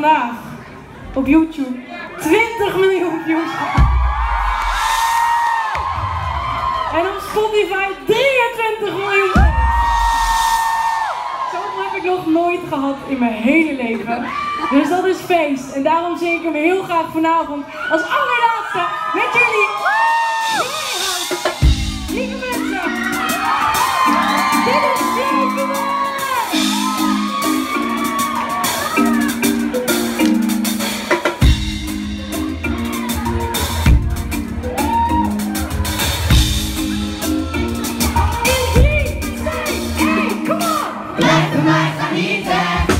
vandaag op YouTube 20 miljoen views. En op Spotify 23 miljoen. Zo'n heb ik nog nooit gehad in mijn hele leven. Dus dat is feest. En daarom zing ik hem heel graag vanavond als allerlaatste met jullie. Lieve mensen, dit is Zevenweg. In 3, 2, 1, kom op! Blijf van mij genieten!